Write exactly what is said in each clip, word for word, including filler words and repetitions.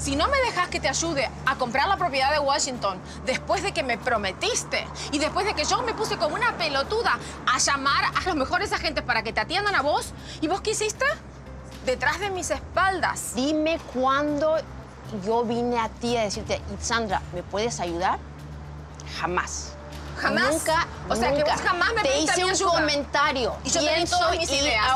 Si no me dejas que te ayude a comprar la propiedad de Washington después de que me prometiste y después de que yo me puse como una pelotuda a llamar a los mejores agentes para que te atiendan a vos, ¿y vos qué hiciste? Detrás de mis espaldas. Dime cuándo yo vine a ti a decirte, Sandra, ¿me puedes ayudar? Jamás. ¿Jamás? Nunca, o sea, nunca. Que vos jamás me pediste ayuda. Te hice un comentario. Y yo te di todas mis ideas.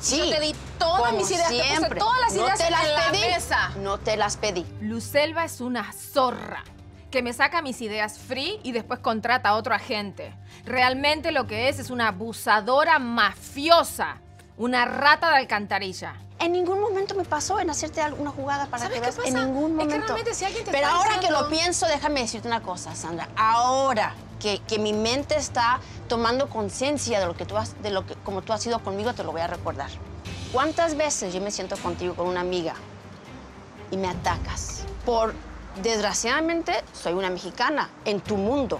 Sí, yo te di todas mis ideas. Te puse todas las ideas en la mesa. No te las pedí. Luzelva es una zorra que me saca mis ideas free y después contrata a otro agente. Realmente lo que es es una abusadora mafiosa. Una rata de alcantarilla. En ningún momento me pasó en hacerte alguna jugada para que veas. En ningún momento. Es que realmente si alguien te está diciendo... Pero ahora que lo pienso, déjame decirte una cosa, Sandra. Ahora que, que mi mente está tomando conciencia de lo que tú has, de lo que como tú has sido conmigo, te lo voy a recordar. ¿Cuántas veces yo me siento contigo con una amiga y me atacas? Por, desgraciadamente, soy una mexicana en tu mundo.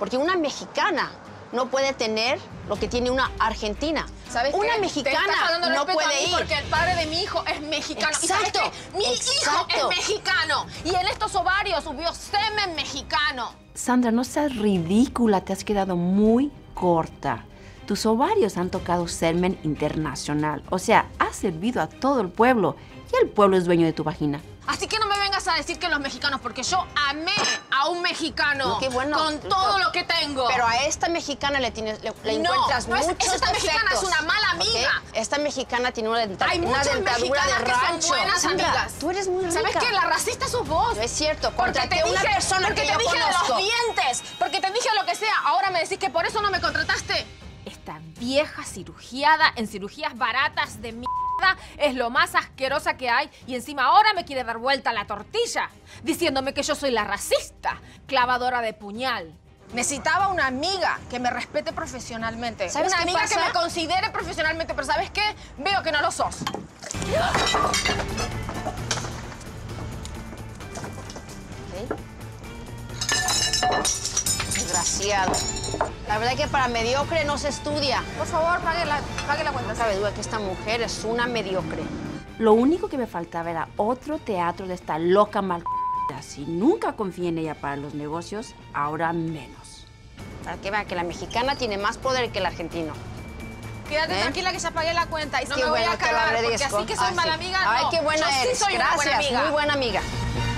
Porque una mexicana no puede tener lo que tiene una argentina. ¿Sabes una qué? Mexicana te estás dando no puede ir. Porque el padre de mi hijo es mexicano. Exacto. ¿Y mi Exacto. hijo es mexicano? Y en estos ovarios hubo semen mexicano. Sandra, no seas ridícula. Te has quedado muy corta. Tus ovarios han tocado semen internacional. O sea, has servido a todo el pueblo. Y el pueblo es dueño de tu vagina. Así que no me vengas a decir que los mexicanos, porque yo amé a un mexicano Qué bueno, con todo lo que tengo. Pero a esta mexicana le, tienes, le, le no, encuentras no es, muchos esta defectos. Mexicana es una mala amiga. ¿Okay? Esta mexicana tiene una, denta, Hay una dentadura de rancho. Hay muchas mexicanas que son buenas Sandra, amigas. Tú eres muy rica. ¿Sabes qué? La racista sos vos. No es cierto. Contraté una persona que yo conozco. Porque te dije de los dientes, porque te dije lo que sea. Ahora me decís que por eso no me contrataste. Esta vieja cirugiada en cirugías baratas de mierda es lo más asquerosa que hay y encima ahora me quiere dar vuelta la tortilla diciéndome que yo soy la racista, clavadora de puñal. Necesitaba una amiga que me respete profesionalmente. ¿Sabes una amiga pasa? Que me considere profesionalmente, pero ¿sabes qué? Veo que no lo sos. Okay. Desgraciado. La verdad es que para mediocre no se estudia. Por favor, pague la, pague la cuenta. No cabe duda que esta mujer es una mediocre. Lo único que me faltaba era otro teatro de esta loca mal... Si nunca confié en ella para los negocios, ahora menos. Para que vea que la mexicana tiene más poder que el argentino. Quédate ¿Eh? tranquila que ya pagué la cuenta y no qué me bueno, voy a cagar, porque así que soy ah, mala sí. amiga, Ay, no. qué buena Yo eres. Sí soy Gracias, una buena amiga. muy buena amiga.